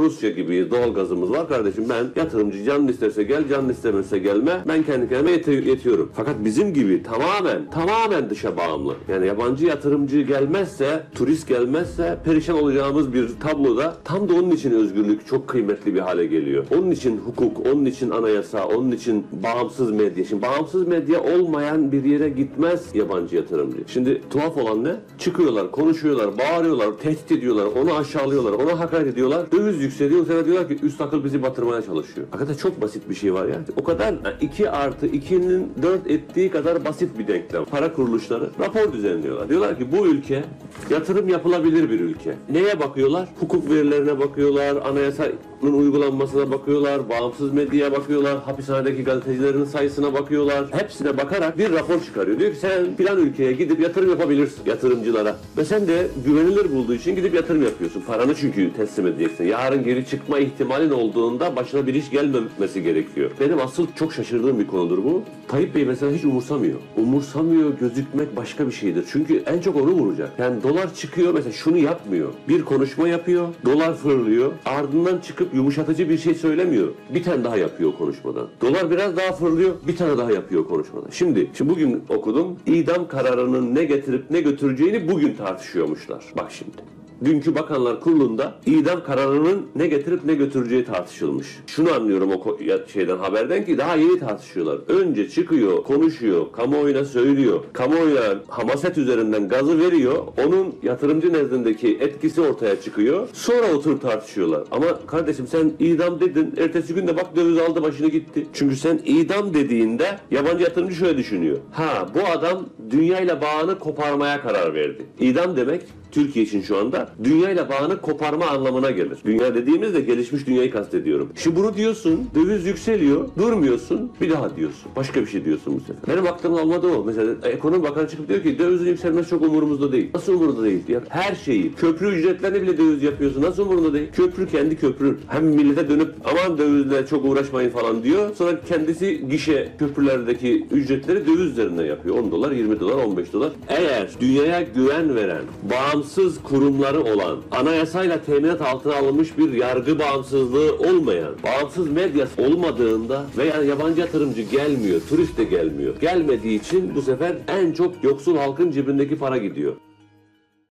Rusya gibi doğalgazımız var kardeşim. Ben yatırımcı, canın isterse gel, canın istemezse gelme. Ben kendi kendime yetiyorum. Fakat bizim gibi tamamen dışa bağımlı. Yani yabancı yatırımcı gelmezse, turist gelmezse perişan olacağımız bir tabloda tam da onun için özgürlük çok kıymetli bir hale geliyor. Onun için hukuk, onun için anayasa, onun için bağımsız medya. Şimdi bağımsız medya olmayan bir yere gitmez yabancı yatırımcı. Şimdi tuhaf olan ne? Çıkıyorlar, konuşuyorlar, bağırıyorlar, tehdit ediyorlar, onu aşağılıyorlar, ona hakaret ediyorlar. Döviz yükseliyor. O sefer diyorlar ki üst akıl bizi batırmaya çalışıyor. Hakikaten çok basit bir şey var ya. O kadar 2+2'nin 4 ettiği kadar basit bir denklem. Para kuruluşları rapor düzenliyorlar. Diyorlar ki bu ülke yatırım yapılabilir bir ülke. Neye bakıyorlar? Hukuk verilerine bakıyorlar, anayasanın uygulanmasına bakıyorlar, bağımsız medyaya bakıyorlar, hapishanedeki gazetecilerin sayısına bakıyorlar. Hepsine bakarak bir rapor çıkarıyor. Diyor ki sen filan ülkeye gidip yatırım yapabilirsin yatırımcılara. Ve sen de güvenilir bulduğu için gidip yatırım yapıyorsun. Paranı çünkü teslim edeceksin. Yarın geri çıkma ihtimalin olduğunda başına bir iş gelmemesi gerekiyor. Benim asıl çok şaşırdığım bir konudur bu. Tayyip Bey mesela hiç umursamıyor. Umursamıyor gözükmek başka bir şeydir. Çünkü en çok onu vuracak. Yani dolar çıkıyor mesela, şunu yapmıyor. Bir konuşma yapıyor, dolar fırlıyor. Ardından çıkıp yumuşatıcı bir şey söylemiyor. Bir tane daha yapıyor konuşmadan. Dolar biraz daha fırlıyor, bir tane daha yapıyor konuşmadan. Şimdi bugün okudum. İdam kararının ne getirip ne götüreceğini bugün tartışıyormuşlar. Bak şimdi. Dünkü Bakanlar Kurulu'nda idam kararının ne getirip ne götüreceği tartışılmış. Şunu anlıyorum o haberden ki daha yeni tartışıyorlar. Önce çıkıyor, konuşuyor, kamuoyuna söylüyor. Kamuoyuna hamaset üzerinden gazı veriyor. Onun yatırımcı nezdindeki etkisi ortaya çıkıyor. Sonra oturup tartışıyorlar. Ama kardeşim sen idam dedin. Ertesi gün de bak döviz aldı başını gitti. Çünkü sen idam dediğinde yabancı yatırımcı şöyle düşünüyor. Ha, bu adam dünyayla bağını koparmaya karar verdi. İdam demek Türkiye için şu anda dünyayla bağını koparma anlamına gelir. Dünya dediğimizde gelişmiş dünyayı kastediyorum. Şimdi bunu diyorsun, döviz yükseliyor, durmuyorsun, bir daha diyorsun. Başka bir şey diyorsun bu sefer. Benim aklımın almadığı o. Mesela ekonomi bakanı çıkıp diyor ki dövizin yükselmesi çok umurumuzda değil. Nasıl umurumuzda değil? Ya her şeyi, köprü ücretlerini bile döviz yapıyorsun. Nasıl umurumuzda değil? Köprü kendi köprü. Hem millete dönüp aman dövizle çok uğraşmayın falan diyor. Sonra kendisi gişe köprülerdeki ücretleri döviz üzerine yapıyor. 10 dolar, 20 dolar, 15 dolar. Eğer dünyaya güven veren, bağımsız kurumları olan, anayasayla teminat altına alınmış bir yargı bağımsızlığı olmayan, bağımsız medya olmadığında veya yabancı yatırımcı gelmiyor, turist de gelmiyor. Gelmediği için bu sefer en çok yoksul halkın cebindeki para gidiyor.